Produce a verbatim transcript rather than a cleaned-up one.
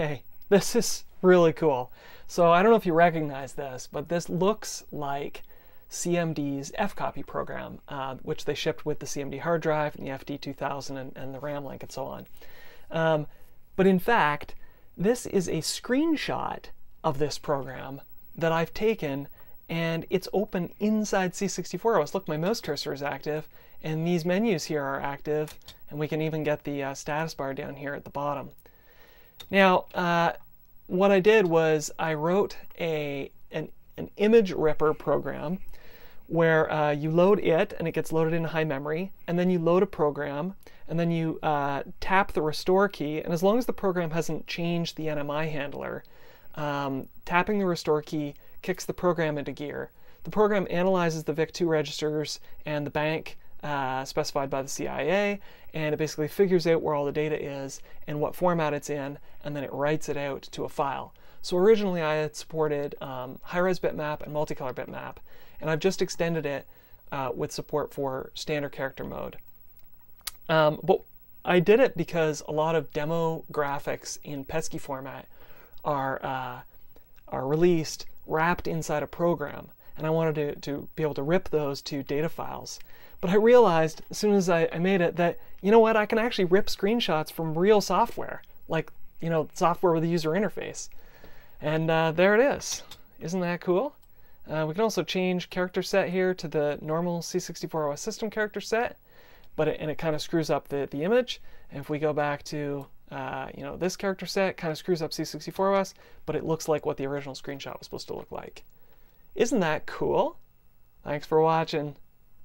okay, this is really cool. So I don't know if you recognize this, but this looks like C M D's Fcopy program, uh, which they shipped with the C M D hard drive and the F D two thousand and, and the RAM link and so on. Um, but in fact, this is a screenshot of this program that I've taken, and it's open inside C sixty-four O S. Look, my mouse cursor is active, and these menus here are active, and we can even get the uh, status bar down here at the bottom. Now, uh, what I did was I wrote a an, an Image Ripper program where uh, you load it, and it gets loaded into high memory, and then you load a program, and then you uh, tap the restore key, and as long as the program hasn't changed the N M I handler, um, tapping the restore key kicks the program into gear. The program analyzes the V I C two registers and the bank uh, specified by the C I A, and it basically figures out where all the data is and what format it's in, and then it writes it out to a file. So originally I had supported um, high-res bitmap and multicolor bitmap, and I've just extended it uh, with support for standard character mode. Um, but I did it because a lot of demo graphics in PETSCII format are, uh, are released wrapped inside a program, and I wanted to, to be able to rip those to data files. But I realized as soon as I, I made it that, you know what, I can actually rip screenshots from real software, like, you know, software with a user interface. And uh, there it is. Isn't that cool? Uh, we can also change character set here to the normal C sixty-four O S system character set, but it, and it kind of screws up the, the image. And if we go back to uh, you know, this character set, kind of screws up C sixty-four O S, but it looks like what the original screenshot was supposed to look like. Isn't that cool? Thanks for watching.